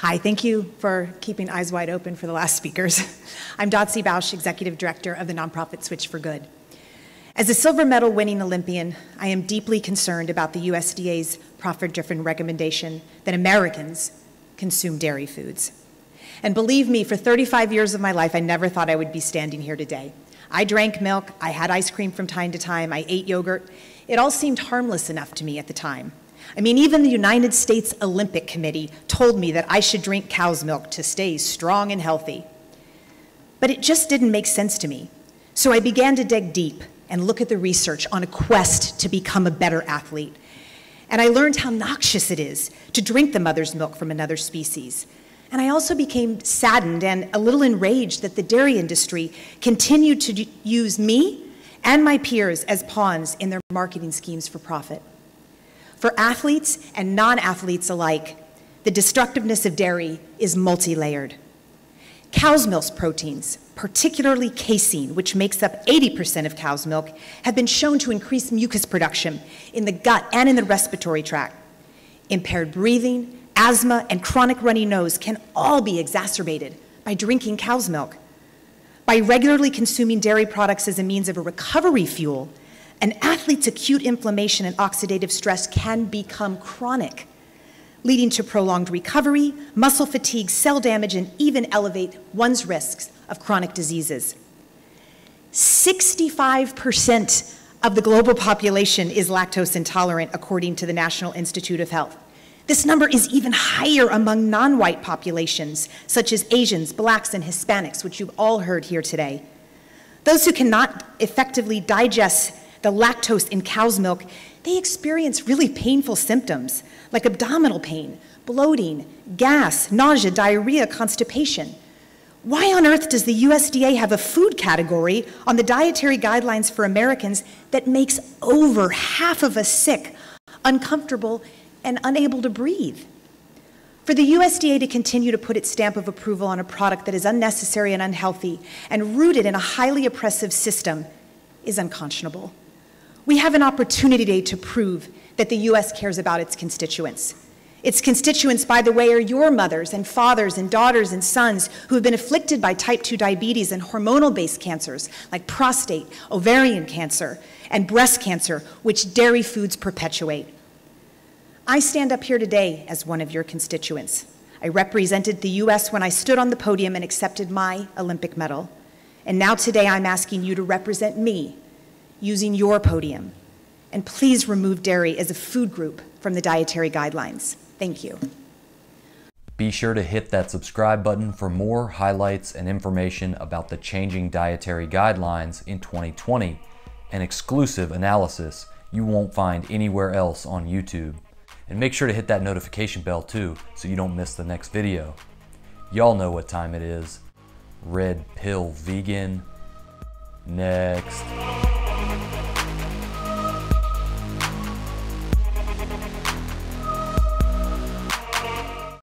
Hi, thank you for keeping eyes wide open for the last speakers. I'm Dotsie Bausch, Executive Director of the nonprofit Switch for Good. As a silver medal winning Olympian, I am deeply concerned about the USDA's profit-driven recommendation that Americans consume dairy foods. And believe me, for 35 years of my life, I never thought I would be standing here today. I drank milk, I had ice cream from time to time, I ate yogurt. It all seemed harmless enough to me at the time. I mean, even the United States Olympic Committee told me that I should drink cow's milk to stay strong and healthy. But it just didn't make sense to me. So I began to dig deep and look at the research on a quest to become a better athlete. And I learned how noxious it is to drink the mother's milk from another species. And I also became saddened and a little enraged that the dairy industry continued to use me and my peers as pawns in their marketing schemes for profit. For athletes and non-athletes alike, the destructiveness of dairy is multi-layered. Cow's milk proteins, particularly casein, which makes up 80% of cow's milk, have been shown to increase mucus production in the gut and in the respiratory tract. Impaired breathing, asthma, and chronic runny nose can all be exacerbated by drinking cow's milk. By regularly consuming dairy products as a means of a recovery fuel, an athlete's acute inflammation and oxidative stress can become chronic, leading to prolonged recovery, muscle fatigue, cell damage, and even elevate one's risks of chronic diseases. 65% of the global population is lactose intolerant, according to the National Institute of Health. This number is even higher among non-white populations, such as Asians, Blacks, and Hispanics, which you've all heard here today. Those who cannot effectively digest the lactose in cow's milk, they experience really painful symptoms like abdominal pain, bloating, gas, nausea, diarrhea, constipation. Why on earth does the USDA have a food category on the dietary guidelines for Americans that makes over half of us sick, uncomfortable, and unable to breathe? For the USDA to continue to put its stamp of approval on a product that is unnecessary and unhealthy and rooted in a highly oppressive system is unconscionable. We have an opportunity today to prove that the U.S. cares about its constituents. Its constituents, by the way, are your mothers and fathers and daughters and sons who have been afflicted by type 2 diabetes and hormonal-based cancers like prostate, ovarian cancer, and breast cancer, which dairy foods perpetuate. I stand up here today as one of your constituents. I represented the U.S. when I stood on the podium and accepted my Olympic medal. And now today I'm asking you to represent me using your podium. And please remove dairy as a food group from the dietary guidelines. Thank you. Be sure to hit that subscribe button for more highlights and information about the changing dietary guidelines in 2020, an exclusive analysis you won't find anywhere else on YouTube. And make sure to hit that notification bell too so you don't miss the next video. Y'all know what time it is. Red Pill Vegan. Next.